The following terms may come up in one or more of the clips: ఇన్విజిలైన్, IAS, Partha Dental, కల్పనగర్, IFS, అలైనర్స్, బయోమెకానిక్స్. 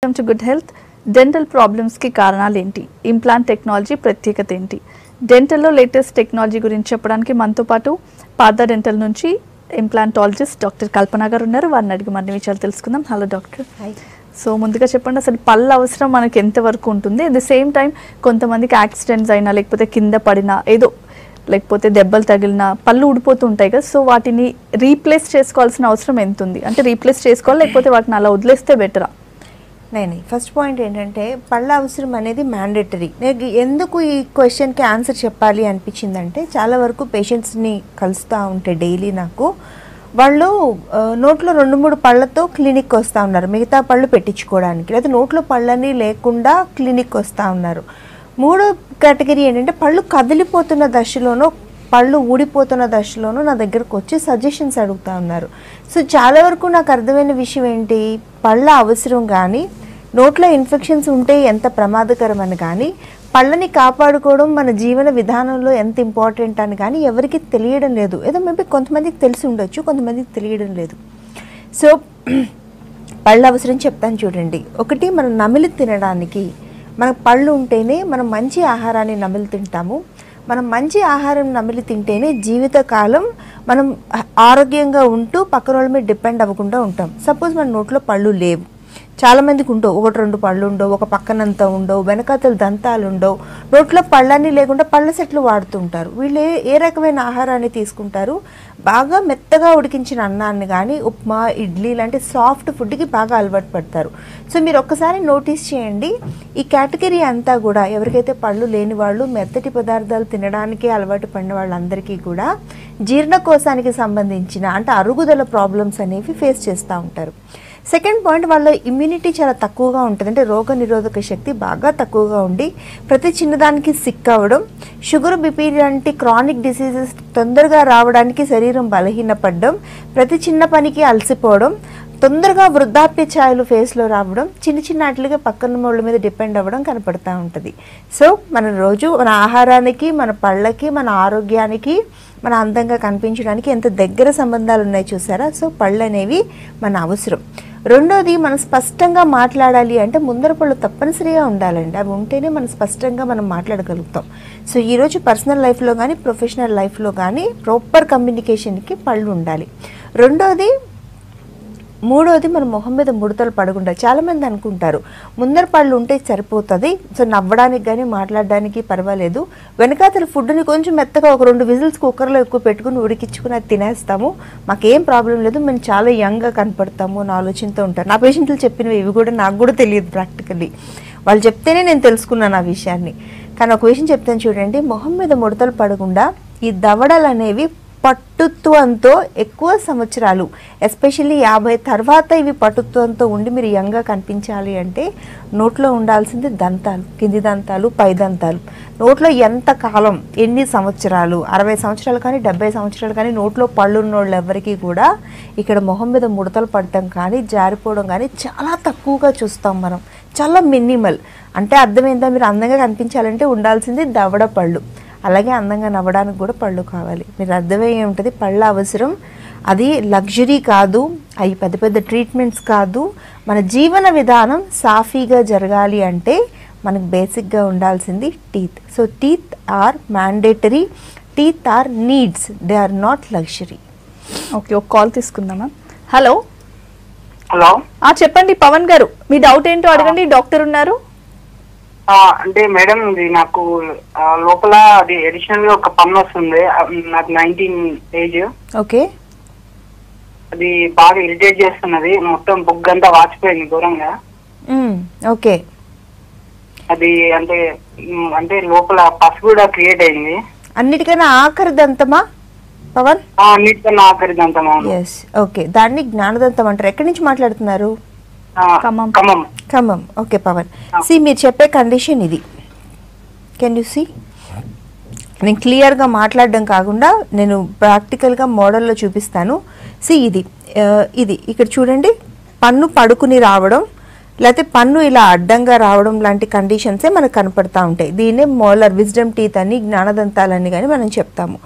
Welcome to Good Health. Dental problems की कारणाल ఏంటి? Implant technology ప్రత్యేకత ఏంటి? Dental లో లేటెస్ట్ టెక్నాలజీ గురించి చెప్పడానికి మనతో పాటు పార్థ డెంటల్ నుంచి ఇంప్లాంటాలజిస్ట్ డాక్టర్ కల్పనగర్ ఉన్నారు. వారిని అడిగి మరిన్ని విషయాలు తెలుసుకుందాం. Hello doctor. హాయ్. సో ముందుగా చెప్పండి, అసలు పళ్ళ అవసరం మనకి ఎంత వరకు ఉంటుంది? అట్ ది సేమ్ టైం కొంతమందికి యాక్సిడెంట్స్ అయినా లేకపోతే కింద పడినా ఏదో లేకపోతే దెబ్బలు తగిలినా పళ్ళు ఊడిపోతూ ఉంటాయి కదా, సో వాటిని రీప్లేస్ చేసుకోవాల్సిన అవసరం ఎంత ఉంది? అంటే రీప్లేస్ చేసుకోవాలి లేకపోతే వాటిని అలా వదిలేస్తే బెటరా? नहीं फस्ट पाइंटे पళ్ళ అవసరం అనేది మ్యాండేటరీ. నేను ఎందుకు ఈ క్వశ్చన్ కి ఆన్సర్ చెప్పాలి అనిపిచిందంటే, చాలా వరకు పేషెంట్స్ ని కలుస్తా ఉంటే డైలీ నాకు వాళ్ళు నోట్లో 2-3 పళ్ళతో క్లినిక్ వస్తా ఉన్నారు, మిగతా పళ్ళు పెట్టించుకోవడానికి, లేదా నోట్లో పళ్ళని లేకుండా క్లినిక్ వస్తా ఉన్నారు. మూడో కేటగిరీ ఏంటంటే, పళ్ళు కదిలిపోతున్న దశలోనో పళ్ళు ఊడిపోతున్న దశలోనూ నా దగ్గరకు వచ్చి సజెషన్స్ అడుగుతూ ఉన్నారు. సో చాలా వరకు నాకు అర్థమైన విషయం ఏంటి, పళ్ళ అవసరం కానీ నోట్లో ఇన్ఫెక్షన్స్ ఉంటే ఎంత ప్రమాదకరం అని కానీ, పళ్ళని కాపాడుకోవడం మన జీవన విధానంలో ఎంత ఇంపార్టెంట్ అని కానీ ఎవరికి తెలియడం లేదు. ఏదో మేబీ కొంతమందికి తెలిసి ఉండొచ్చు, కొంతమందికి తెలియడం లేదు. సో పళ్ళ అవసరం చెప్తాను చూడండి. ఒకటి, మనం నమిలి తినడానికి మనకు పళ్ళు ఉంటేనే మనం మంచి ఆహారాన్ని నమిలి తింటాము. మనం మంచి ఆహారం నమిలి తింటేనే జీవితకాలం మనం ఆరోగ్యంగా ఉంటూ పక్కన వాళ్ళ మీద డిపెండ్ అవ్వకుండా ఉంటాం. సపోజ్ మన నోట్లో పళ్ళు లేవు, చాలామందికి ఉండవు, 1-2 పళ్ళు ఉండవు, ఒక పక్కనంతా ఉండవు, వెనకాతలు దంతాలు ఉండవు, నోట్లో పళ్ళన్నీ లేకుండా పళ్ళ సెట్లు వాడుతూ ఉంటారు. వీళ్ళు ఏ రకమైన ఆహారాన్ని తీసుకుంటారు? బాగా మెత్తగా ఉడికించిన అన్నాన్ని కానీ ఉప్మా, ఇడ్లీ లాంటి సాఫ్ట్ ఫుడ్కి బాగా అలవాటు పడతారు. సో మీరు ఒక్కసారి నోటీస్ చేయండి, ఈ కేటగిరీ అంతా కూడా ఎవరికైతే పళ్ళు లేని వాళ్ళు, మెత్తటి పదార్థాలు తినడానికే అలవాటు పడిన వాళ్ళందరికీ కూడా జీర్ణకోశానికి సంబంధించిన అంటే అరుగుదల ప్రాబ్లమ్స్ అనేవి ఫేస్ చేస్తూ ఉంటారు. సెకండ్ పాయింట్, వాళ్ళ ఇమ్యూనిటీ చాలా తక్కువగా ఉంటుంది, అంటే రోగ నిరోధక శక్తి బాగా తక్కువగా ఉండి ప్రతి చిన్నదానికి సిక్ అవ్వడం, షుగర్, బీపీ లాంటి క్రానిక్ డిసీజెస్ తొందరగా రావడానికి శరీరం బలహీనపడడం, ప్రతి చిన్న పనికి అలసిపోవడం, తొందరగా వృద్ధాప్య ఛాయలు ఫేస్లో రావడం, చిన్న చిన్న వాటిగా పక్కన వాళ్ళ మీద డిపెండ్ అవ్వడం కనపడుతూ ఉంటుంది. సో మన రోజు మన ఆహారానికి, మన పళ్ళకి, మన ఆరోగ్యానికి, మన అందంగా కనిపించడానికి ఎంత దగ్గర సంబంధాలు ఉన్నాయి చూసారా. సో పళ్ళు అనేవి మన అవసరం. రెండోది, మనం స్పష్టంగా మాట్లాడాలి అంటే ముందర పళ్ళు తప్పనిసరిగా ఉండాలండి. అవి ఉంటేనే మనం స్పష్టంగా మనం మాట్లాడగలుగుతాం. సో ఈరోజు పర్సనల్ లైఫ్లో కానీ ప్రొఫెషనల్ లైఫ్లో కానీ ప్రాపర్ కమ్యూనికేషన్కి పళ్ళు ఉండాలి. రెండోది, మూడోది, మన మొహం మీద ముడతలు పడకుండా. చాలామంది అనుకుంటారు ముందర పళ్ళు ఉంటే సరిపోతుంది, సో నవ్వడానికి కానీ మాట్లాడడానికి పర్వాలేదు, వెనకాతల ఫుడ్ని కొంచెం మెత్తగా 1-2 విజిల్స్ కుక్కర్లో ఎక్కువ పెట్టుకుని ఉడికించుకుని అది తినేస్తాము, మాకేం ప్రాబ్లం లేదు, మేము చాలా యంగ్గా కనపడతాము అని ఆలోచనతో ఉంటారు. నా పేషెంట్లు చెప్పినవి ఇవి కూడా నాకు కూడా తెలియదు ప్రాక్టికల్లీ, వాళ్ళు చెప్తేనే నేను తెలుసుకున్నాను ఆ విషయాన్ని. కానీ ఒక విషయం చెప్తాను చూడండి, మొహం మీద ముడతలు పడకుండా ఈ దవడలు అనేవి పట్టుత్వంతో ఎక్కువ సంవత్సరాలు, ఎస్పెషల్లీ 50 తర్వాత ఇవి పట్టుత్వంతో ఉండి మీరు యంగ్గా కనిపించాలి అంటే నోట్లో ఉండాల్సింది దంతాలు, కింది దంతాలు, పై దంతాలు. నోట్లో ఎంత కాలం, ఎన్ని సంవత్సరాలు, 60 సంవత్సరాలు కానీ 70 సంవత్సరాలు కానీ నోట్లో పళ్ళు ఉన్నోళ్ళు ఎవరికీ కూడా ఇక్కడ మొహం మీద ముడతలు పడటం కానీ జారిపోవడం కానీ చాలా తక్కువగా చూస్తాం మనం, చాలా మినిమల్. అంటే అర్థమైందా, మీరు అందంగా కనిపించాలంటే ఉండాల్సింది దవడ పళ్ళు, అలాగే అందంగా నవ్వడానికి కూడా పళ్ళు కావాలి. మీరు అర్థమయ్యే ఉంటుంది, పళ్ళ అవసరం అది లగ్జరీ కాదు, అవి పెద్ద పెద్ద ట్రీట్మెంట్స్ కాదు. మన జీవన విధానం సాఫీగా జరగాలి అంటే మనకు బేసిక్గా ఉండాల్సింది teeth. So teeth are mandatory, teeth are needs, they are not luxury. Okay, ఒక కాల్ తీసుకుందామా. హలో. హలో, చెప్పండి పవన్ గారు, మీ డౌట్ ఏంటో అడగండి, డాక్టర్ ఉన్నారు. అంటే మేడం, ఇది నాకు లోపల అది అడిషనల్ గా ఒక పన్ను వస్తుంది, నాకు 19 ఏజ్. ఓకే. అది బాగా ఇరిటేట్ చేస్తున్నది, మొత్తం బొగ్గంతా వాచిపోయింది దూరంగా. ఓకే. అది అంటే అంటే లోపల పసు కూడా క్రియేట్ అయింది. అన్నిటికన్నా ఆఖరి దంతమా పవన్? అన్నిటికన్నా ఆఖరి దంతమా. Yes, okay. దాన్ని జ్ఞానదంతం అంటారు. ఎక్కడి నుంచి మాట్లాడుతున్నారు? ఖమ్మం. ఓకే పవన్, సి మీరు చెప్పే కండిషన్ ఇది. కెన్ యూ సీ, నేను క్లియర్గా మాట్లాడడం కాకుండా నేను ప్రాక్టికల్గా మోడల్లో చూపిస్తాను. సి ఇది ఇది ఇక్కడ చూడండి, పన్ను పడుకుని రావడం లేకపోతే పన్ను ఇలా అడ్డంగా రావడం లాంటి కండిషన్సే మనకు కనపడతా ఉంటాయి. దీన్నే మోలార్ విజ్డమ్ టీత్ అని, జ్ఞానదంతాలని కానీ మనం చెప్తాము.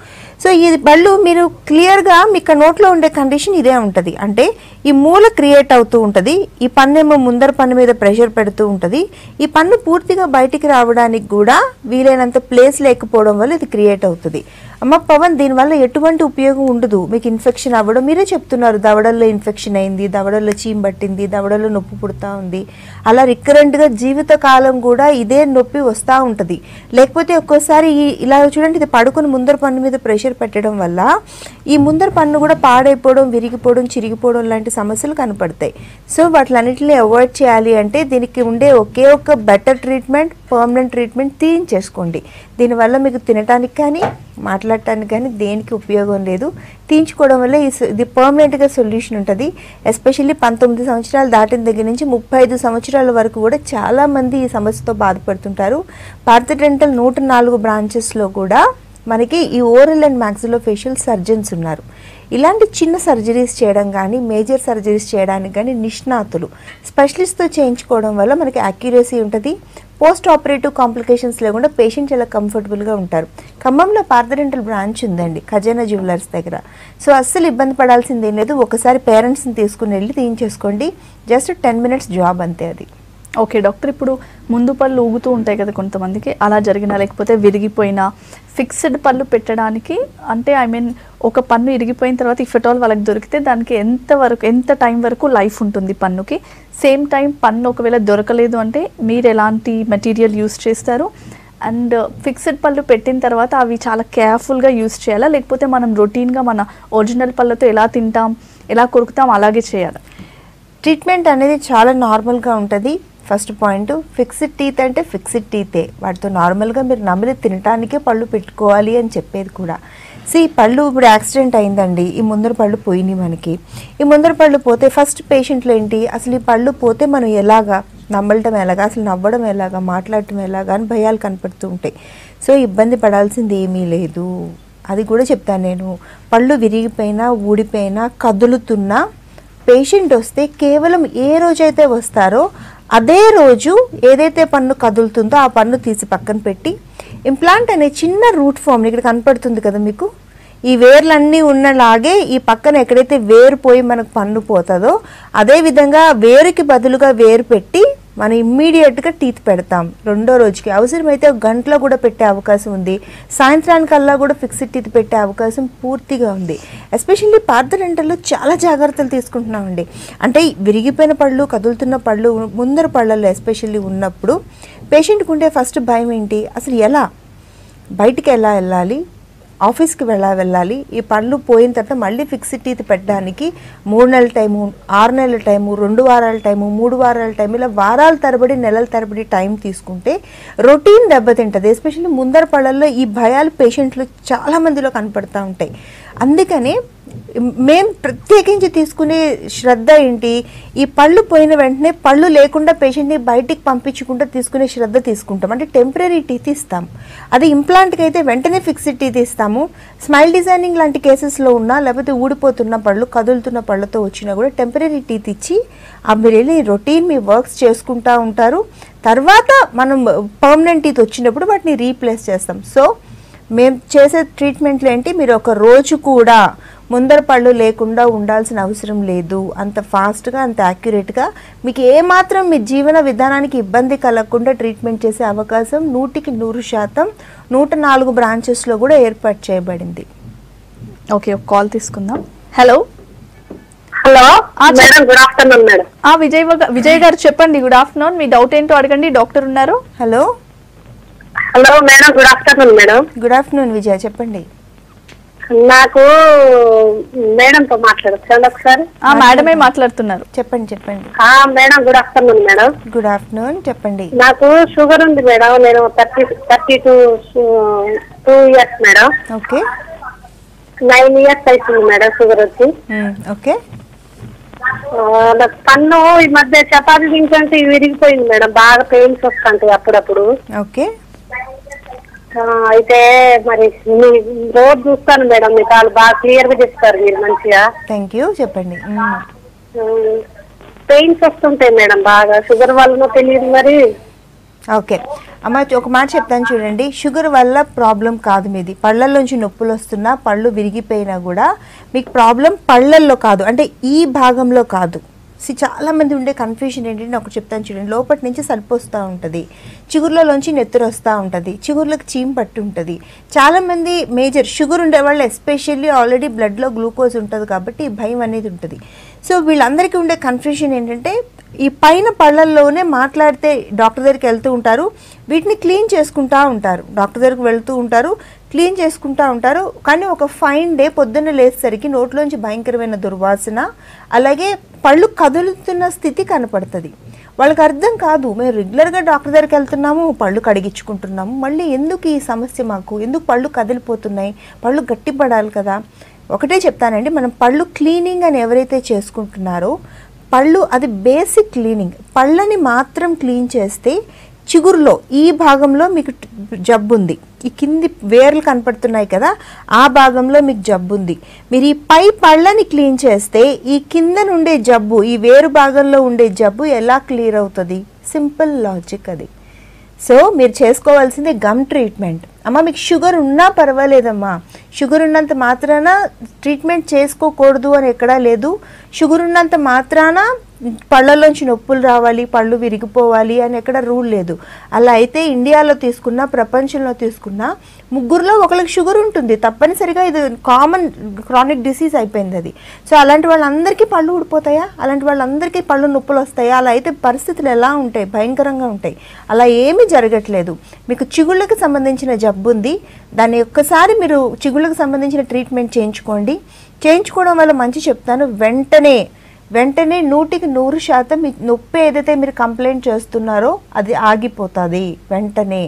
సో ఈ బళ్ళు మీరు క్లియర్గా మీకు నోట్లో ఉండే కండిషన్ ఇదే ఉంటుంది. అంటే ఈ మూల క్రియేట్ అవుతూ ఉంటుంది, ఈ పన్నేమో ముందర పన్ను మీద ప్రెషర్ పెడుతూ ఉంటుంది, ఈ పన్ను పూర్తిగా బయటికి రావడానికి కూడా వీలైనంత ప్లేస్ లేకపోవడం వల్ల ఇది క్రియేట్ అవుతుంది. అమ్మ పవన్, దీనివల్ల ఎటువంటి ఉపయోగం ఉండదు, మీకు ఇన్ఫెక్షన్ అవ్వడం, మీరే చెప్తున్నారు దవడల్లో ఇన్ఫెక్షన్ అయింది, దవడల్లో చీమ పట్టింది, దవడల్లో నొప్పి పుడుతూ ఉంది, అలా రికరెంట్గా జీవితకాలం కూడా ఇదే నొప్పి వస్తూ ఉంటుంది. లేకపోతే ఒక్కోసారి ఇలా చూడండి, ఇది పడుకుని ముందర పన్ను మీద ప్రెషర్ పెట్టడం వల్ల ఈ ముందర పన్ను కూడా పాడైపోవడం, విరిగిపోవడం, చిరిగిపోవడం లాంటి సమస్యలు కనపడతాయి. సో వాటిలన్నింటినీ అవాయిడ్ చేయాలి అంటే దీనికి ఉండే ఒకే ఒక బెటర్ ట్రీట్మెంట్ పర్మనెంట్ ట్రీట్మెంట్ తీయించేసుకోండి. దీనివల్ల మీకు తినడానికి కానీ మాట్లాడటానికి కానీ దేనికి ఉపయోగం లేదు. తీయించుకోవడం వల్ల ఇది పర్మనెంట్గా సొల్యూషన్ ఉంటుంది. ఎస్పెషల్లీ 19 సంవత్సరాలు దాటిన దగ్గర నుంచి 35 సంవత్సరాల వరకు కూడా చాలామంది ఈ సమస్యతో బాధపడుతుంటారు. భారత డెంటల్ 104 బ్రాంచెస్లో కూడా మనకి ఈ oral and maxillo facial surgeons ఉన్నారు. ఇలాంటి చిన్న సర్జరీస్ చేయడం కానీ మేజర్ సర్జరీస్ చేయడానికి కానీ నిష్ణాతులు స్పెషలిస్ట్తో చేయించుకోవడం వల్ల మనకి యాక్యురసీ ఉంటుంది. పోస్ట్ ఆపరేటివ్ కాంప్లికేషన్స్ లేకుండా పేషెంట్ చాలా కంఫర్టబుల్గా ఉంటారు. ఖమ్మంలో పార్థ డెంటల్ బ్రాంచ్ ఉందండి ఖజానా జ్యువెలర్స్ దగ్గర. సో అస్సలు ఇబ్బంది పడాల్సింది ఏం లేదు. ఒకసారి పేరెంట్స్ని తీసుకుని వెళ్ళి తీయించేసుకోండి. జస్ట్ 10 minutes జాబ్ అంతే అది. ఓకే డాక్టర్, ఇప్పుడు ముందు పళ్ళు ఊగుతూ ఉంటాయి కదా కొంతమందికి, అలా జరిగినా లేకపోతే విరిగిపోయినా ఫిక్స్డ్ పళ్ళు పెట్టడానికి, అంటే ఐ మీన్ ఒక పన్ను ఇరిగిపోయిన తర్వాత ఇఫ్ ఎట్ ఆల్ వాళ్ళకి దొరికితే దానికి ఎంత టైం వరకు లైఫ్ ఉంటుంది పన్నుకి? సేమ్ టైం పన్ను ఒకవేళ దొరకలేదు అంటే మీరు ఎలాంటి మెటీరియల్ యూస్ చేస్తారు? అండ్ ఫిక్స్డ్ పళ్ళు పెట్టిన తర్వాత అవి చాలా కేర్ఫుల్గా యూస్ చేయాలా, లేకపోతే మనం రొటీన్గా మన ఒరిజినల్ పళ్ళతో ఎలా తింటాం ఎలా కొరుకుతాం అలాగే చేయాలా? ట్రీట్మెంట్ అనేది చాలా నార్మల్గా ఉంటుంది. ఫస్ట్ పాయింట్, ఫిక్స్డ్ టీత్ అంటే ఫిక్స్డ్ టీతే, వాటితో నార్మల్గా మీరు నమిలి తినటానికే పళ్ళు పెట్టుకోవాలి అని చెప్పేది కూడా. సి పళ్ళు ఇప్పుడు యాక్సిడెంట్ అయిందండి, ఈ ముందర పళ్ళు పోయినాయి మనకి. ఈ ముందర పళ్ళు పోతే ఫస్ట్ పేషెంట్లు ఏంటి, అసలు ఈ పళ్ళు పోతే మనం ఎలాగా, నమ్మలటం ఎలాగా, అసలు నవ్వడం ఎలాగా, మాట్లాడటం ఎలాగా అని భయాలు కనపడుతూ ఉంటాయి. సో ఇబ్బంది పడాల్సింది ఏమీ లేదు. అది కూడా చెప్తాను నేను, పళ్ళు విరిగిపోయినా ఊడిపోయినా కదులుతున్నా పేషెంట్ వస్తే కేవలం ఏ రోజైతే వస్తారో అదే రోజు ఏదైతే పన్ను కదులుతుందో ఆ పన్ను తీసి పక్కన పెట్టి ఇంప్లాంట్ అనే చిన్న రూట్ ఫామ్ని ఇక్కడ కనపడుతుంది కదా మీకు, ఈ వేర్లన్నీ ఉన్నలాగే ఈ పక్కన ఎక్కడైతే వేరు పోయి మనకు పన్ను పోతుందో అదేవిధంగా వేరుకి బదులుగా వేరు పెట్టి మనం ఇమ్మీడియట్గా టీత్ పెడతాం. రెండో రోజుకి అవసరమైతే ఒక గంటలో కూడా పెట్టే అవకాశం ఉంది, సాయంత్రానికల్లా కూడా ఫిక్స్డ్ టీత్ పెట్టే అవకాశం పూర్తిగా ఉంది. ఎస్పెషల్లీ పార్థ డెంటల్లో చాలా జాగ్రత్తలు తీసుకుంటున్నామండి. అంటే విరిగిపోయిన పళ్ళు, కదులుతున్న పళ్ళు, ముందర పళ్ళల్లో ఎస్పెషల్లీ ఉన్నప్పుడు పేషెంట్కి ఉండే ఫస్ట్ భయం ఏంటి, అసలు ఎలా బయటికి ఎలా వెళ్ళాలి, ఆఫీస్కి వెళ్ళాలి, ఈ పళ్ళు పోయిన తర్వాత మళ్ళీ ఫిక్స్డ్ టీత్ పెట్టడానికి 3 నెలల టైము, 6 నెలల టైము, 2 వారాల టైము, 3 వారాల టైము, ఇలా వారాల తరబడి నెలల తరబడి టైం తీసుకుంటే రొటీన్ దెబ్బతింటుంది. ఎస్పెషల్లీ ముందర పళ్ళల్లో ఈ భయాలు పేషెంట్లు చాలామందిలో కనపడుతూ ఉంటాయి. అందుకనే మేము ప్రత్యేకించి తీసుకునే శ్రద్ధ ఏంటి, ఈ పళ్ళు పోయిన వెంటనే పళ్ళు లేకుండా పేషెంట్ని బయటికి పంపించకుండా తీసుకునే శ్రద్ధ తీసుకుంటాం. అంటే టెంపరీ టీత్ ఇస్తాం, అది ఇంప్లాంట్కి అయితే వెంటనే ఫిక్స్డ్ టీత్ ఇస్తాము. స్మైల్ డిజైనింగ్ లాంటి కేసెస్లో ఉన్నా లేకపోతే ఊడిపోతున్న పళ్ళు, కదులుతున్న పళ్ళతో వచ్చినా కూడా టెంపరీ టీత్ ఇచ్చి మీరు వెళ్ళి రొటీన్ మీ వర్క్స్ చేసుకుంటూ ఉంటారు. తర్వాత మనం పర్మనెంట్ టీత్ వచ్చినప్పుడు వాటిని రీప్లేస్ చేస్తాం. సో మేము చేసే ట్రీట్మెంట్లు ఏంటి, మీరు ఒక రోజు కూడా ముందర పళ్ళు లేకుండా ఉండాల్సిన అవసరం లేదు. అంత ఫాస్ట్గా అంత యాక్యురేట్గా మీకు ఏమాత్రం మీ జీవన విధానానికి ఇబ్బంది కలగకుండా ట్రీట్మెంట్ చేసే అవకాశం 100% 104 బ్రాంచెస్లో కూడా ఏర్పాటు చేయబడింది. ఓకే, ఒక కాల్ తీసుకుందాం. Hello hello madam, good afternoon madam. Vijay గారు చెప్పండి, గుడ్ ఆఫ్టర్నూన్, మీ డౌట్ ఏంటో అడగండి, డాక్టర్ ఉన్నారు. Hello hello madam, good afternoon madam. Good afternoon Vijaya, చెప్పండి. నాకు మేడంతో మాట్లాడొచ్చండి ఒకసారి? మేడమే మాట్లాడుతున్నారు, చెప్పండి చెప్పండి. Madam good afternoon madam. Good afternoon, చెప్పండి. నాకు షుగర్ ఉంది మేడం, నేను 32 years మేడం. ఓకే, 9 years అవుతుంది మేడం షుగర్ వచ్చి. ఓకే, నాకు పన్ను ఈ మధ్య చపాతి తింటే విరిగిపోయింది మేడం, బాగా పెయిన్స్ వస్తుంటాయి అప్పుడప్పుడు. ఓకే, అయితే మరి రోజు చూస్తాను మేడం, మీకు వాళ్ళు బాగా క్లియర్ గా చెప్తారు మీరు మంచిగా. థ్యాంక్ యూ, చెప్పండి. పెయిన్స్ వస్తుంటాయి మేడం బాగా, షుగర్ వల్ల తెలియదు మరి. ఓకే అమ్మ, ఒక మాట చెప్తాను చూడండి. షుగర్ వల్ల ప్రాబ్లం కాదు మీది, పళ్ళల్లోంచి నొప్పులు వస్తున్నా, పళ్ళు విరిగిపోయినా కూడా మీకు ప్రాబ్లం పళ్ళల్లో కాదు, అంటే ఈ భాగంలో కాదు. చాలామంది ఉండే కన్ఫ్యూషన్ ఏంటంటే, నాకు చెప్తాను చూడండి, లోపటి నుంచి సలుపు వస్తూ ఉంటుంది, చిగుర్లలోంచి నెత్తురు వస్తూ ఉంటుంది, చిగుర్లకు చీమ్ పట్టు ఉంటుంది. చాలామంది మేజర్ షుగర్ ఉండే వాళ్ళు ఎస్పెషల్లీ ఆల్రెడీ బ్లడ్లో గ్లూకోజ్ ఉంటుంది కాబట్టి భయం అనేది ఉంటుంది. సో వీళ్ళందరికీ ఉండే కన్ఫ్యూషన్ ఏంటంటే, ఈ పైన పళ్ళల్లోనే మాట్లాడితే డాక్టర్ దగ్గరికి వెళ్తూ ఉంటారు, వీటిని క్లీన్ చేసుకుంటూ ఉంటారు, డాక్టర్ దగ్గరికి వెళ్తూ ఉంటారు, క్లీన్ చేసుకుంటూ ఉంటారు. కానీ ఒక ఫైన్ డే పొద్దున్న లేసేసరికి నోట్లోంచి భయంకరమైన దుర్వాసన, అలాగే పళ్ళు కదులుతున్న స్థితి కనపడుతుంది. వాళ్ళకి అర్థం కాదు, మేము రెగ్యులర్గా డాక్టర్ దగ్గరికి వెళ్తున్నాము, పళ్ళు కడిగించుకుంటున్నాము, మళ్ళీ ఎందుకు ఈ సమస్య మాకు, ఎందుకు పళ్ళు కదిలిపోతున్నాయి, పళ్ళు గట్టిపడాలి కదా. ఒకటే చెప్తానండి, మనం పళ్ళు క్లీనింగ్ అని ఎవరైతే చేసుకుంటున్నారో, పళ్ళు అది బేసిక్ క్లీనింగ్. పళ్ళని మాత్రం క్లీన్ చేస్తే, చిగురులో ఈ భాగంలో మీకు జబ్బు ఉంది, ఈ కింది వేర్లు కనపడుతున్నాయి కదా ఆ భాగంలో మీకు జబ్బు ఉంది, మీరు ఈ పై పళ్ళని క్లీన్ చేస్తే ఈ కింద నుండే జబ్బు, ఈ వేరు భాగంలో ఉండే జబ్బు ఎలా క్లియర్ అవుతుంది? సింపుల్ లాజిక్ అది. సో మీరు చేసుకోవాల్సింది గమ్ ట్రీట్మెంట్. అమ్మ, మీకు షుగర్ ఉన్నా పర్వాలేదమ్మా, షుగర్ ఉన్నంత మాత్రాన ట్రీట్మెంట్ చేసుకోకూడదు అని ఎక్కడా లేదు. షుగర్ ఉన్నంత మాత్రాన పళ్ళలోంచి నొప్పులు రావాలి, పళ్ళు విరిగిపోవాలి అని ఎక్కడ రూల్ లేదు. అలా అయితే ఇండియాలో తీసుకున్నా, ప్రపంచంలో తీసుకున్నా, ముగ్గురులో ఒకరికి షుగర్ ఉంటుంది తప్పనిసరిగా. ఇది కామన్ క్రానిక్ డిసీజ్ అయిపోయింది అది. సో అలాంటి వాళ్ళందరికీ పళ్ళు ఊడిపోతాయా, అలాంటి వాళ్ళందరికీ పళ్ళు నొప్పులు వస్తాయా? అలా అయితే పరిస్థితులు ఎలా ఉంటాయి, భయంకరంగా ఉంటాయి. అలా ఏమీ జరగట్లేదు. మీకు చిగుళ్ళకి సంబంధించిన జబ్బు ఉంది, దాన్ని ఒక్కసారి మీరు చిగుళ్ళకి సంబంధించిన ట్రీట్మెంట్ చేయించుకోండి. చేయించుకోవడం వల్ల మంచి చెప్తాను, వెంటనే 100% మీ నొప్పి ఏదైతే మీరు కంప్లైంట్ చేస్తున్నారో అది ఆగిపోతుంది, వెంటనే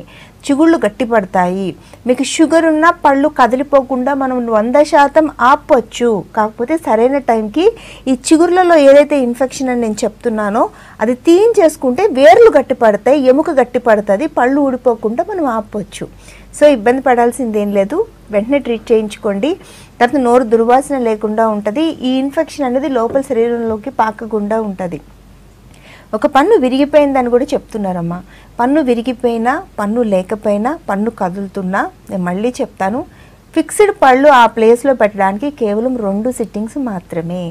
చిగుళ్ళు గట్టిపడతాయి. మీకు షుగర్ ఉన్న పళ్ళు కదిలిపోకుండా మనం 100% ఆపొచ్చు. కాకపోతే సరైన టైంకి ఈ చిగుర్లలో ఏదైతే ఇన్ఫెక్షన్ అని నేను చెప్తున్నానో అది తీయించేసుకుంటే వేర్లు గట్టిపడతాయి, ఎముక గట్టిపడుతుంది, పళ్ళు ఊడిపోకుండా మనం ఆపొచ్చు. సో ఇబ్బంది పడాల్సింది ఏం లేదు, వెంటనే ట్రీట్ చేయించుకోండి. తర్వాత నోరు దుర్వాసన లేకుండా ఉంటుంది, ఈ ఇన్ఫెక్షన్ అనేది లోపల శరీరంలోకి పాకకుండా ఉంటుంది. ఒక పన్ను విరిగిపోయిందని కూడా చెప్తున్నారమ్మా. పన్ను విరిగిపోయినా, పన్ను లేకపోయినా, పన్ను కదులుతున్నా, నేను మళ్ళీ చెప్తాను, ఫిక్స్డ్ పళ్ళు ఆ ప్లేస్లో పెట్టడానికి కేవలం 2 సిట్టింగ్స్ మాత్రమే,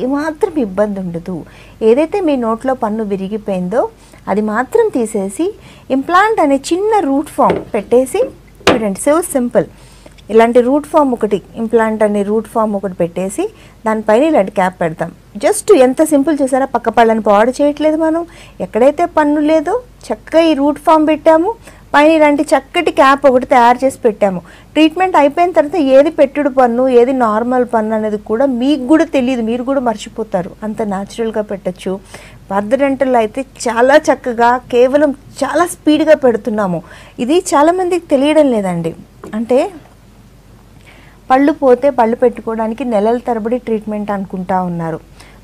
ఏమాత్రం ఇబ్బంది ఉండదు. ఏదైతే మీ నోట్లో పన్ను విరిగిపోయిందో అది మాత్రం తీసేసి ఇంప్లాంట్ అనే చిన్న రూట్ ఫామ్ పెట్టేసి, చూడండి సో సింపుల్, ఇలాంటి రూట్ ఫామ్ ఒకటి, ఇంప్లాంట్ అనే రూట్ ఫామ్ ఒకటి పెట్టేసి దానిపైన ఇలాంటి క్యాప్ పెడతాం. జస్ట్ ఎంత సింపుల్ చేశారా, పక్క పళ్ళని పాడు చేయట్లేదు మనం. ఎక్కడైతే పన్ను లేదో చక్కగా ఈ రూట్ ఫామ్ పెట్టాము, పైన ఇలాంటి చక్కటి క్యాప్ ఒకటి తయారు చేసి పెట్టాము. ట్రీట్మెంట్ అయిపోయిన తర్వాత ఏది పెట్టుడు పన్ను, ఏది నార్మల్ పన్ను అనేది కూడా మీకు కూడా తెలియదు, మీరు కూడా మర్చిపోతారు, అంత న్యాచురల్గా పెట్టచ్చు. పార్థ డెంటల్ అయితే చాలా చక్కగా, కేవలం చాలా స్పీడ్గా పెడుతున్నాము. ఇది చాలామందికి తెలియడం లేదండి. అంటే పళ్ళు పోతే పళ్ళు పెట్టుకోవడానికి నెలల తరబడి ట్రీట్మెంట్ అనుకుంటా ఉన్నారు,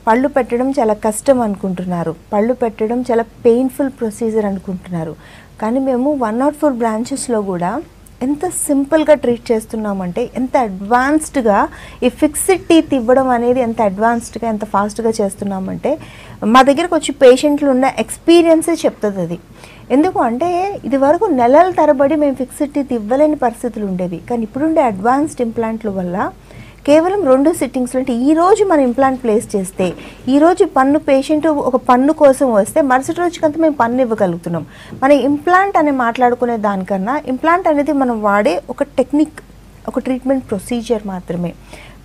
పళ్ళు పెట్టడం చాలా కష్టం అనుకుంటున్నారు, పళ్ళు పెట్టడం చాలా పెయిన్ఫుల్ ప్రొసీజర్ అనుకుంటున్నారు. కానీ మేము 104 బ్రాంచెస్లో కూడా ఎంత సింపుల్గా ట్రీట్ చేస్తున్నామంటే, ఎంత అడ్వాన్స్డ్గా ఈ ఫిక్స్డ్ టీత్ ఇవ్వడం అనేది ఎంత అడ్వాన్స్డ్గా, ఎంత ఫాస్ట్గా చేస్తున్నామంటే, మా దగ్గరకు వచ్చి పేషెంట్లు ఉన్న ఎక్స్పీరియన్సే చెప్తుంది అది. ఎందుకు అంటే, ఇది వరకు నెలల తరబడి మేము ఫిక్స్డ్ టీత్ ఇవ్వలేని పరిస్థితులు ఉండేవి, కానీ ఇప్పుడుండే అడ్వాన్స్డ్ ఇంప్లాంట్ల వల్ల కేవలం 2 సిట్టింగ్స్ అంటే, ఈరోజు మనం ఇంప్లాంట్ ప్లేస్ చేస్తే, ఈరోజు పన్ను పేషెంట్ ఒక పన్ను కోసం వస్తే మరుసటి రోజుకంతా మేము పన్ను ఇవ్వగలుగుతున్నాం. మన ఇంప్లాంట్ అనే మాట్లాడుకునే దానికన్నా, ఇంప్లాంట్ అనేది మనం వాడే ఒక టెక్నిక్, ఒక ట్రీట్మెంట్ ప్రొసీజర్ మాత్రమే.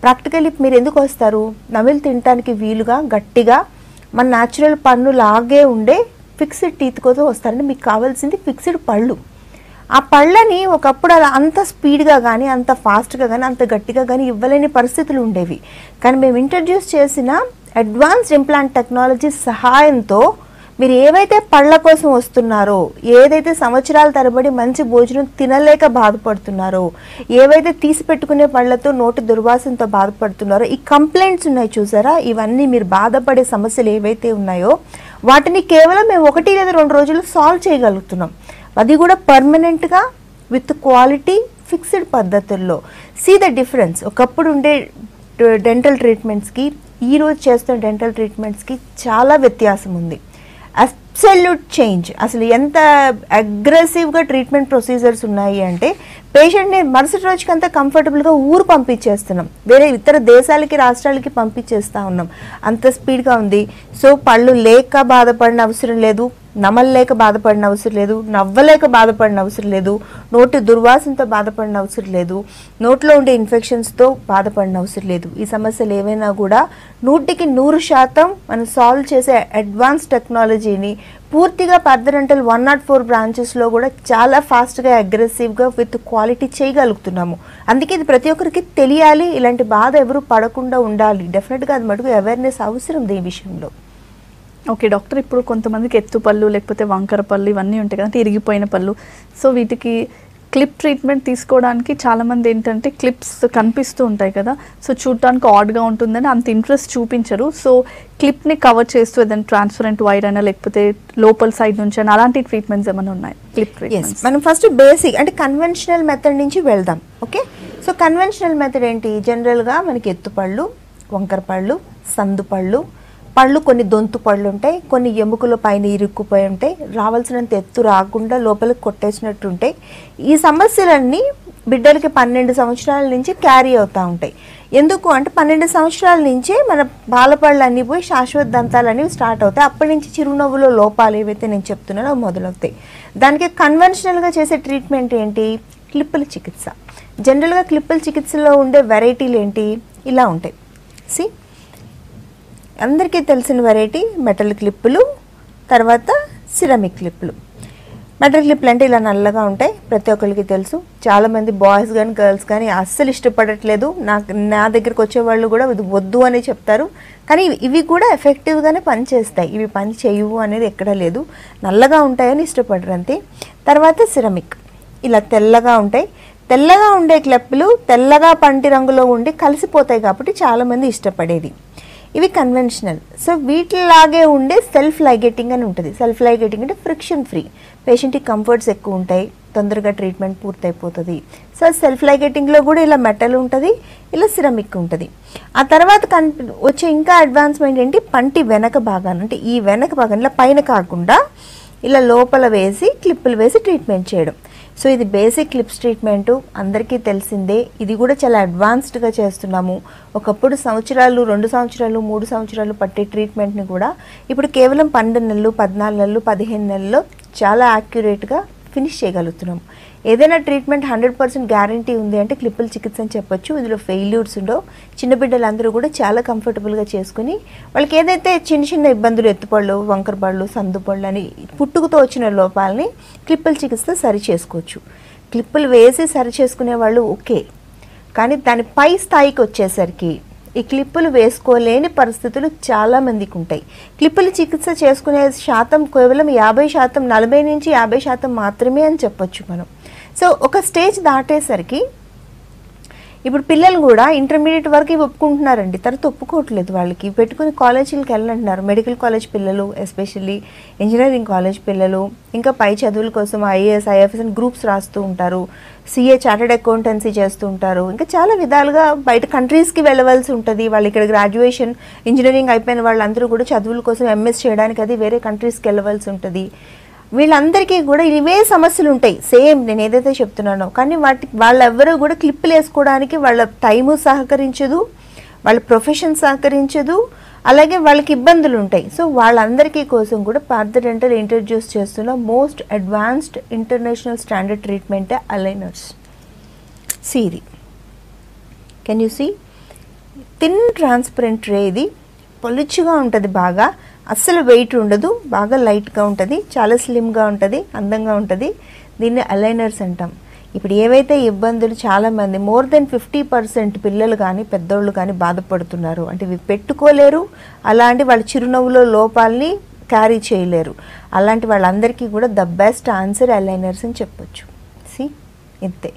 ప్రాక్టికల్లీ మీరు ఎందుకు వస్తారు, నమిలి తినడానికి వీలుగా గట్టిగా మన న్యాచురల్ పన్ను లాగే ఉండే ఫిక్స్డ్ టీత్ కోసం వస్తారంటే, మీకు కావాల్సింది ఫిక్స్డ్ పళ్ళు. ఆ పళ్ళని ఒకప్పుడు అలా అంత స్పీడ్గా కానీ, అంత ఫాస్ట్గా కానీ, అంత గట్టిగా కానీ ఇవ్వలేని పరిస్థితులు ఉండేవి. కానీ మేము ఇంట్రడ్యూస్ చేసిన అడ్వాన్స్డ్ ఇంప్లాంట్ టెక్నాలజీ సహాయంతో మీరు ఏవైతే పళ్ళ కోసం వస్తున్నారో, ఏదైతే సంవత్సరాల తరబడి మంచి భోజనం తినలేక బాధపడుతున్నారో, ఏవైతే తీసి పెట్టుకునే పళ్ళతో నోటి దుర్వాసనతో బాధపడుతున్నారో, ఈ కంప్లైంట్స్ ఉన్నాయి చూసారా, ఇవన్నీ మీరు బాధపడే సమస్యలు ఏవైతే ఉన్నాయో వాటిని కేవలం మేము 1 లేదా 2 రోజులు సాల్వ్ చేయగలుగుతున్నాం. అది కూడా పర్మనెంట్గా విత్ క్వాలిటీ ఫిక్స్డ్ పద్ధతుల్లో. See the difference. ఒకప్పుడు ఉండే డెంటల్ ట్రీట్మెంట్స్కి, ఈరోజు చేస్తున్న డెంటల్ ట్రీట్మెంట్స్కి చాలా వ్యత్యాసం ఉంది. As absolute change. అసలు ఎంత అగ్రెసివ్గా ట్రీట్మెంట్ ప్రొసీజర్స్ ఉన్నాయి అంటే పేషెంట్ని మరుసటి రోజుకంతా కంఫర్టబుల్గా ఊరు పంపించేస్తున్నాం, వేరే ఇతర దేశాలకి రాష్ట్రాలకి పంపించేస్తూ ఉన్నాం, అంత స్పీడ్గా ఉంది. సో పళ్ళు లేక బాధపడిన అవసరం లేదు, నమలలేక బాధపడిన అవసరం లేదు, నవ్వలేక బాధపడిన అవసరం లేదు, నోటి దుర్వాసనతో బాధపడిన అవసరం లేదు, నోట్లో ఉండే ఇన్ఫెక్షన్స్తో బాధపడిన అవసరం లేదు. ఈ సమస్యలు ఏవైనా కూడా 100% మనం సాల్వ్ చేసే అడ్వాన్స్ టెక్నాలజీని పూర్తిగా Partha Dental 104 బ్రాంచెస్లో కూడా చాలా ఫాస్ట్గా అగ్రెసివ్గా విత్ క్వాలిటీ చేయగలుగుతున్నాము. అందుకే ఇది ప్రతి ఒక్కరికి తెలియాలి, ఇలాంటి బాధ ఎవరు పడకుండా ఉండాలి. డెఫినెట్గా అది మటుకు అవేర్నెస్ అవసరం ఈ విషయంలో. ఓకే డాక్టర్, ఇప్పుడు కొంతమందికి ఎత్తు పళ్ళు లేకపోతే వంకర పళ్ళు ఇవన్నీ ఉంటాయి కదా, అంటే ఇరిగిపోయిన పళ్ళు. సో వీటికి క్లిప్ ట్రీట్మెంట్ తీసుకోవడానికి చాలామంది ఏంటంటే క్లిప్స్ కనిపిస్తూ ఉంటాయి కదా, సో చూడటానికి ఆడ్గా ఉంటుందని అంత ఇంట్రెస్ట్ చూపించరు. సో క్లిప్ని కవర్ చేస్తూ ఏదైనా ట్రాన్స్పరెంట్ వైర్ అయినా లేకపోతే లోపల సైడ్ నుంచి అయినా అలాంటి ట్రీట్మెంట్స్ ఏమైనా ఉన్నాయి? క్లిప్ ట్రీట్మెంట్స్ మనం ఫస్ట్ బేసిక్ అంటే కన్వెన్షనల్ మెథడ్ నుంచి వెళ్దాం. ఓకే, సో కన్వెన్షనల్ మెథడ్ ఏంటి? జనరల్గా మనకి ఎత్తుపళ్ళు, వంకర పళ్ళు, సందుపళ్ళు, పళ్ళు కొన్ని దొంతు పళ్ళు ఉంటాయి, కొన్ని ఎముకల పైన ఇరుక్కుపోయి ఉంటాయి, రావాల్సినంత ఎత్తు రాకుండా లోపలికి కొట్టేసినట్టు ఉంటాయి. ఈ సమస్యలన్నీ బిడ్డలకి 12 సంవత్సరాల నుంచి క్యారీ అవుతూ ఉంటాయి. ఎందుకు అంటే 12 సంవత్సరాల నుంచే మన బాలపళ్ళు అన్నీ పోయి శాశ్వత దంతాలు అనేవి స్టార్ట్ అవుతాయి. అప్పటి నుంచి చిరునవ్వులో లోపాలు ఏవైతే నేను చెప్తున్నానో అవి మొదలవుతాయి. దానికి కన్వెన్షనల్గా చేసే ట్రీట్మెంట్ ఏంటి? క్లిప్పుల చికిత్స. జనరల్గా క్లిప్పుల చికిత్సలో ఉండే వెరైటీలు ఏంటి? ఇలా ఉంటాయి. సి అందరికీ తెలిసిన వెరైటీ మెటల్ క్లిప్పులు, తర్వాత సిరామిక్ క్లిప్పులు. మెటల్ క్లిప్పులు అంటే ఇలా నల్లగా ఉంటాయి, ప్రతి ఒక్కరికి తెలుసు. చాలామంది బాయ్స్ కానీ గర్ల్స్ కానీ అస్సలు ఇష్టపడట్లేదు. నా దగ్గరకు వచ్చేవాళ్ళు కూడా ఇది వద్దు అనే చెప్తారు. కానీ ఇవి కూడా ఎఫెక్టివ్గానే పనిచేస్తాయి, ఇవి పని చేయవు అనేది ఎక్కడా లేదు. నల్లగా ఉంటాయని ఇష్టపడరు అంతే. తర్వాత సిరామిక్, ఇలా తెల్లగా ఉంటాయి. తెల్లగా ఉండే క్లిప్పులు తెల్లగా పంటి రంగులో ఉండి కలిసిపోతాయి కాబట్టి చాలామంది ఇష్టపడేది. ఇవి కన్వెన్షనల్. సో వీటిలాగే ఉండే సెల్ఫ్ లైగేటింగ్ అని ఉంటుంది. సెల్ఫ్ లైగేటింగ్ అంటే ఫ్రిక్షన్ ఫ్రీ, పేషెంట్కి కంఫర్ట్స్ ఎక్కువ ఉంటాయి, తొందరగా ట్రీట్మెంట్ పూర్తయిపోతుంది. సో సెల్ఫ్ లైగేటింగ్లో కూడా ఇలా మెటల్ ఉంటుంది, ఇలా సిరామిక్ ఉంటుంది. ఆ తర్వాత వచ్చే ఇంకా అడ్వాన్స్మెంట్ ఏంటి? పంటి వెనక భాగాన, అంటే ఈ వెనక భాగం ఇలా పైన కాకుండా ఇలా లోపల వేసి క్లిప్పులు వేసి ట్రీట్మెంట్ చేయడం. సో ఇది బేసిక్ క్లిప్స్ ట్రీట్మెంటు, అందరికీ తెలిసిందే. ఇది కూడా చాలా అడ్వాన్స్డ్గా చేస్తున్నాము. ఒకప్పుడు 1 సంవత్సరాలు 2 సంవత్సరాలు 3 సంవత్సరాలు పట్టే ట్రీట్మెంట్ని కూడా ఇప్పుడు కేవలం 12 నెలలు 14 నెలలు 15 నెలల్లో చాలా యాక్యురేట్గా ఫినిష్ చేయగలుగుతున్నాము. ఏదైనా ట్రీట్మెంట్ 100% గ్యారంటీ ఉంది అంటే క్లిప్పుల చికిత్స అని చెప్పొచ్చు. ఇందులో ఫెయిల్యూర్స్ ఉండవు. చిన్న బిడ్డలందరూ కూడా చాలా కంఫర్టబుల్గా చేసుకుని వాళ్ళకి ఏదైతే చిన్న చిన్న ఇబ్బందులు, ఎత్తుపళ్ళు, వంకర పళ్ళు, సందుపళ్ళు అని పుట్టుకతో వచ్చిన లోపాలని క్లిప్పుల చికిత్స సరి చేసుకోవచ్చు. క్లిప్పులు వేసి సరి చేసుకునే వాళ్ళు ఓకే, కానీ దాని పై స్థాయికి వచ్చేసరికి ఈ క్లిప్పులు వేసుకోలేని పరిస్థితులు చాలామందికి ఉంటాయి. క్లిప్పుల చికిత్స చేసుకునే శాతం కేవలం 50%, 40 నుంచి 50% మాత్రమే అని చెప్పొచ్చు మనం. సో ఒక స్టేజ్ దాటేసరికి ఇప్పుడు పిల్లలు కూడా ఇంటర్మీడియట్ వరకు ఇవి ఒప్పుకుంటున్నారండి, తర్వాత ఒప్పుకోవట్లేదు. వాళ్ళకి పెట్టుకుని కాలేజీలకు వెళ్ళంటున్నారు. మెడికల్ కాలేజ్ పిల్లలు, ఎస్పెషల్లీ ఇంజనీరింగ్ కాలేజ్ పిల్లలు, ఇంకా పై చదువుల కోసం IAS, IFS అని గ్రూప్స్ రాస్తూ ఉంటారు, CA చార్టెడ్ అకౌంటెన్సీ చేస్తూ ఉంటారు, ఇంకా చాలా విధాలుగా బయట కంట్రీస్కి వెళ్ళవలసి ఉంటుంది. వాళ్ళు ఇక్కడ గ్రాడ్యుయేషన్ ఇంజనీరింగ్ అయిపోయిన వాళ్ళందరూ కూడా చదువుల కోసం MS చేయడానికి అది వేరే కంట్రీస్కి వెళ్ళవలసి ఉంటుంది. వీళ్ళందరికీ కూడా ఇవే సమస్యలు ఉంటాయి, సేమ్ నేను ఏదైతే చెప్తున్నానో. కానీ వాళ్ళెవ్వరూ కూడా క్లిప్పులు వేసుకోవడానికి వాళ్ళ టైము సహకరించదు, వాళ్ళ ప్రొఫెషన్ సహకరించదు, అలాగే వాళ్ళకి ఇబ్బందులు ఉంటాయి. సో వాళ్ళందరికీ కోసం కూడా Partha Dental ఇంట్రడ్యూస్ చేస్తున్న most advanced international standard treatment అలైనర్స్. ఇది can you see thin transparent ray. ఇది పొలుచుగా ఉంటుంది, బాగా అస్సలు వెయిట్ ఉండదు, బాగా లైట్గా ఉంటుంది, చాలా స్లిమ్గా ఉంటుంది, అందంగా ఉంటుంది. దీన్ని అలైనర్స్ అంటాం. ఇప్పుడు ఏవైతే ఇబ్బందులు చాలామంది more than 50% పిల్లలు కానీ పెద్దోళ్ళు కానీ బాధపడుతున్నారు అంటే ఇవి పెట్టుకోలేరు, అలాంటి వాళ్ళ చిరునవ్వులో లోపాలని క్యారీ చేయలేరు. అలాంటి వాళ్ళందరికీ కూడా ద బెస్ట్ ఆన్సర్ అలైనర్స్ అని చెప్పొచ్చు. సి ఇంతే.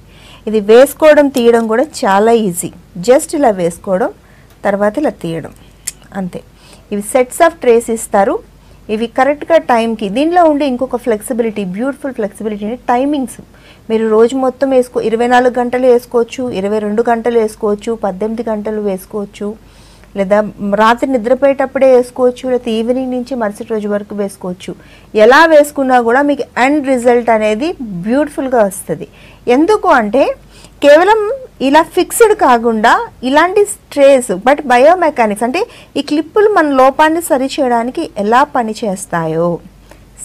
ఇది వేసుకోవడం తీయడం కూడా చాలా ఈజీ. జస్ట్ ఇలా వేసుకోవడం, తర్వాత ఇలా తీయడం, అంతే. ఇవి సెట్స్ ఆఫ్ ట్రేస్ ఇస్తారు. ఇవి కరెక్ట్గా టైంకి, దీనిలో ఉండే ఇంకొక ఫ్లెక్సిబిలిటీ, బ్యూటిఫుల్ ఫ్లెక్సిబిలిటీ టైమింగ్స్. మీరు రోజు మొత్తం 24 గంటలు వేసుకోవచ్చు, 22 గంటలు వేసుకోవచ్చు, 18 గంటలు వేసుకోవచ్చు, లేదా రాత్రి నిద్రపోయేటప్పుడే వేసుకోవచ్చు, లేకపోతే ఈవినింగ్ నుంచి మరుసటి రోజు వరకు వేసుకోవచ్చు. ఎలా వేసుకున్నా కూడా మీకు ఎండ్ రిజల్ట్ అనేది బ్యూటిఫుల్గా వస్తుంది. ఎందుకు అంటే కేవలం ఇలా ఫిక్స్డ్ కాకుండా ఇలాంటి స్ట్రేస్ బట్ బయోమెకానిక్స్ అంటే ఈ క్లిప్పులు మన లోపాన్ని సరిచేయడానికి ఎలా పనిచేస్తాయో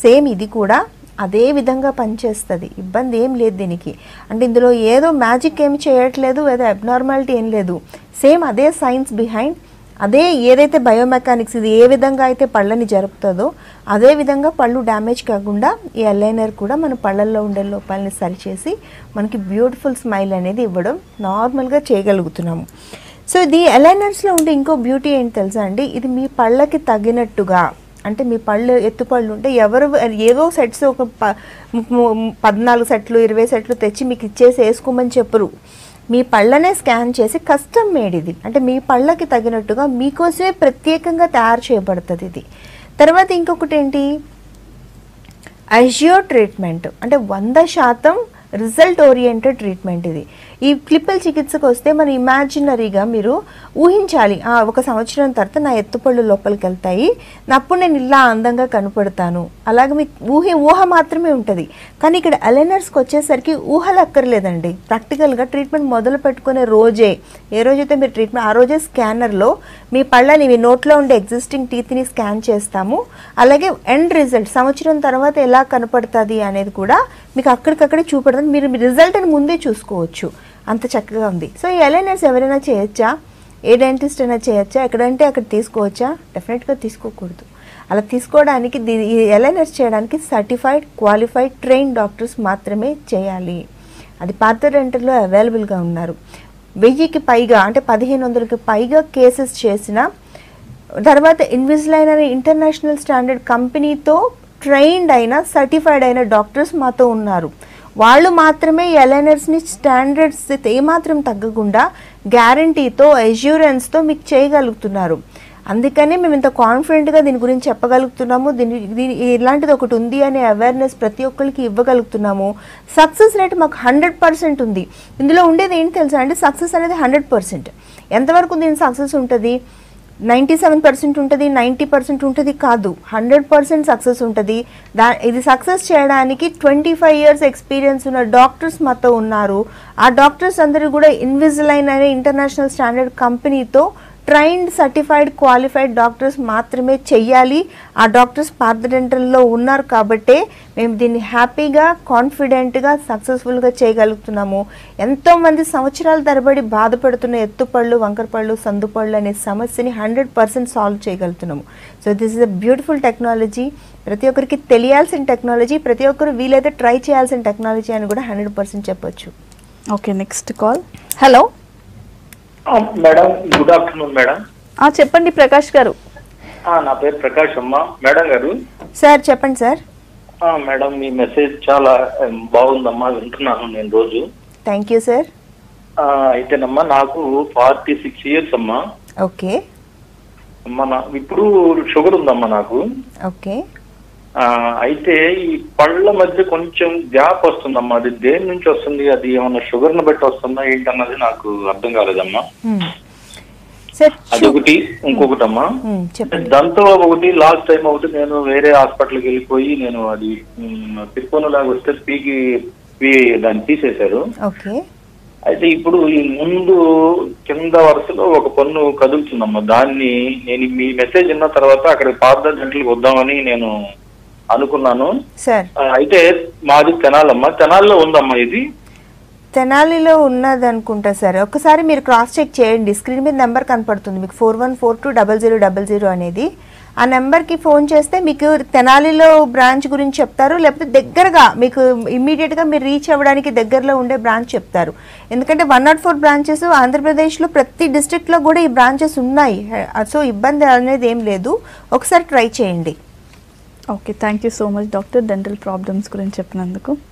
సేమ్ ఇది కూడా అదే విధంగా పనిచేస్తుంది. ఇబ్బంది ఏం లేదు దీనికి, అంటే ఇందులో ఏదో మ్యాజిక్ ఏమి చేయట్లేదు, ఏదో అబ్నార్మాలిటీ ఏం లేదు. సేమ్ అదే సైన్స్ బిహైండ్, అదే ఏదైతే బయోమెకానిక్స్ ఇది ఏ విధంగా అయితే పళ్ళని జరుపుతుందో అదే విధంగా పళ్ళు డ్యామేజ్ కాకుండా ఈ అలైనర్ కూడా మన పళ్ళల్లో ఉండే లోపాలని సరిచేసి మనకి బ్యూటిఫుల్ స్మైల్ అనేది ఇవ్వడం నార్మల్గా చేయగలుగుతున్నాము. సో ఇది అలైనర్స్లో ఉండే ఇంకో బ్యూటీ ఏంటి తెలుసా అండి, ఇది మీ పళ్ళకి తగినట్టుగా అంటే మీ పళ్ళు ఎత్తుపళ్ళు ఉంటే ఎవరు ఏవో సెట్స్ ఒక 14 సెట్లు 20 సెట్లు తెచ్చి మీకు ఇచ్చేసి వేసుకోమని చెప్పరు. మీ పళ్ళనే స్కాన్ చేసి కస్టమ్ మేడ్ ఇది, అంటే మీ పళ్ళకి తగినట్టుగా మీకోసమే ప్రత్యేకంగా తయారు చేయబడుతుంది ఇది. తర్వాత ఇంకొకటి ఏంటి, ఐజియో ట్రీట్మెంట్ అంటే 100% రిజల్ట్ ఓరియంటెడ్ ట్రీట్మెంట్ ఇది. ఈ క్లిప్పల చికిత్సకు వస్తే మనం ఇమాజినరీగా మీరు ఊహించాలి, ఒక సంవత్సరం తర్వాత నా ఎత్తుపళ్ళు లోపలికి వెళ్తాయి, అప్పుడు నేను ఇలా అందంగా కనపడతాను, అలాగే మీకు ఊహ మాత్రమే ఉంటుంది. కానీ ఇక్కడ అలైనర్స్కి వచ్చేసరికి ఊహలు అక్కర్లేదండి, ప్రాక్టికల్గా ట్రీట్మెంట్ మొదలు పెట్టుకునే రోజే ఏ రోజైతే మీరు ట్రీట్మెంట్ ఆ రోజే స్కానర్లో మీ పళ్ళని మీ నోట్లో ఉండే ఎగ్జిస్టింగ్ టీత్ని స్కాన్ చేస్తాము. అలాగే ఎండ్ రిజల్ట్ సంవత్సరం తర్వాత ఎలా కనపడుతుంది అనేది కూడా మీకు అక్కడికక్కడే చూపెడతాను, మీరు రిజల్ట్ని ముందే చూసుకోవచ్చు, అంత చక్కగా ఉంది. సో ఈ అలైనర్స్ ఎవరైనా చేయొచ్చా, ఏ డెంటిస్ట్ అయినా చేయొచ్చా, ఎక్కడంటే అక్కడ తీసుకోవచ్చా? డెఫినెట్గా తీసుకోకూడదు. అలా తీసుకోవడానికి ఈ అలైనర్స్ చేయడానికి సర్టిఫైడ్ క్వాలిఫైడ్ ట్రైన్ డాక్టర్స్ మాత్రమే చేయాలి. అది పార్థ డెంటల్లో అవైలబుల్గా ఉన్నారు. 1000కి పైగా అంటే 1500కి పైగా కేసెస్ చేసిన తర్వాత ఇన్విజిలైన్ అనే ఇంటర్నేషనల్ స్టాండర్డ్ కంపెనీతో ట్రైన్డ్ అయిన సర్టిఫైడ్ అయిన డాక్టర్స్ మాతో ఉన్నారు. వాళ్ళు మాత్రమే అలైనర్స్ని స్టాండర్డ్స్ ఏమాత్రం తగ్గకుండా గ్యారంటీతో అష్యూరెన్స్తో మీకు చేయగలుగుతున్నారు. అందుకనే మేము ఇంత కాన్ఫిడెంట్గా దీని గురించి చెప్పగలుగుతున్నాము, దీని ఇలాంటిది ఒకటి ఉంది అనే అవేర్నెస్ ప్రతి ఒక్కరికి ఇవ్వగలుగుతున్నాము. సక్సెస్ రేట్ మాకు 100% ఉంది. ఇందులో ఉండేది ఏంటి తెలుసా అండి, సక్సెస్ అనేది 100%. ఎంతవరకు దీని సక్సెస్ ఉంటుంది, 97% ఉంటుంది, 90% ఉంటుంది కాదు, 100% సక్సెస్ ఉంటుంది. ఇది సక్సెస్ చేయడానికి 25 years ఎక్స్పీరియన్స్ ఉన్న డాక్టర్స్ మాతో ఉన్నారు. ఆ డాక్టర్స్ అందరూ కూడా ఇన్విజిలైన్ అనే ఇంటర్నేషనల్ స్టాండర్డ్ కంపెనీతో ట్రైన్డ్ సర్టిఫైడ్ క్వాలిఫైడ్ డాక్టర్స్ మాత్రమే చెయ్యాలి. ఆ డాక్టర్స్ పార్థ డెంటల్లో ఉన్నారు కాబట్టే మేము దీన్ని హ్యాపీగా కాన్ఫిడెంట్గా సక్సెస్ఫుల్గా చేయగలుగుతున్నాము. ఎంతోమంది సంవత్సరాల తరబడి బాధపడుతున్న ఎత్తుపళ్ళు వంకరపళ్ళు సందుపళ్ళు అనే సమస్యని 100% సాల్వ్ చేయగలుగుతున్నాము. So this is a beautiful technology, ప్రతి ఒక్కరికి తెలియాల్సిన టెక్నాలజీ, ప్రతి ఒక్కరు వీలైతే ట్రై చేయాల్సిన టెక్నాలజీ అని కూడా 100% చెప్పొచ్చు. Okay, next call. Hello madam, good afternoon madam. చెప్పండి ప్రకాష్ గారు. నా పేరు ప్రకాష్ అమ్మ. మేడం గారు సార్ చెప్పండి సార్. మేడం మీ మెసేజ్ చాలా బాగుందమ్మా, వింటున్నాను నేను రోజు. Thank you sir. అయితేనమ్మా నాకు 46 years అమ్మా. ఓకే అమ్మా, ఇప్పుడు షుగర్ ఉందమ్మా నాకు. ఓకే. అయితే ఈ పళ్ళ మధ్య కొంచెం గ్యాప్ వస్తుందమ్మా, అది దేని నుంచి వస్తుంది, అది ఏమన్నా షుగర్ ను బట్టి వస్తుందా ఏంటన్నది నాకు అర్థం కాలేదమ్మా. అదొకటి. ఇంకొకటి అమ్మా, దాంతో ఒకటి లాస్ట్ టైం ఒకటి నేను వేరే హాస్పిటల్కి వెళ్ళిపోయి నేను అది తిరుపతి లాగా వస్తే దాన్ని తీసేశారు. అయితే ఇప్పుడు ఈ ముందు కింద వరుసలో ఒక పన్ను కదులుతుందమ్మా, దాన్ని నేను మీ మెసేజ్ ఉన్న తర్వాత అక్కడ పార్థ డెంటల్కి వద్దామని నేను అనుకున్నాను. అయితే మాది తెనాలమ్మా, తెనాలిలో ఉందమ్మా, ఇది తెనాలిలో ఉన్నది అనుకుంటా సార్. ఒకసారి మీరు క్రాస్ చెక్ చేయండి, స్క్రీన్ మీద నెంబర్ కనపడుతుంది మీకు 41420000 అనేది. ఆ నెంబర్కి ఫోన్ చేస్తే మీకు తెనాలిలో బ్రాంచ్ గురించి చెప్తారు, లేకపోతే దగ్గరగా మీకు ఇమ్మీడియట్గా మీరు రీచ్ అవ్వడానికి దగ్గరలో ఉండే బ్రాంచ్ చెప్తారు. ఎందుకంటే 104 బ్రాంచెస్ ఆంధ్రప్రదేశ్లో ప్రతి డిస్ట్రిక్ట్లో కూడా ఈ బ్రాంచెస్ ఉన్నాయి. సో ఇబ్బంది అనేది ఏం లేదు, ఒకసారి ట్రై చేయండి. Okay, thank you so much doctor dental problems గురించి చెప్పినందుకు.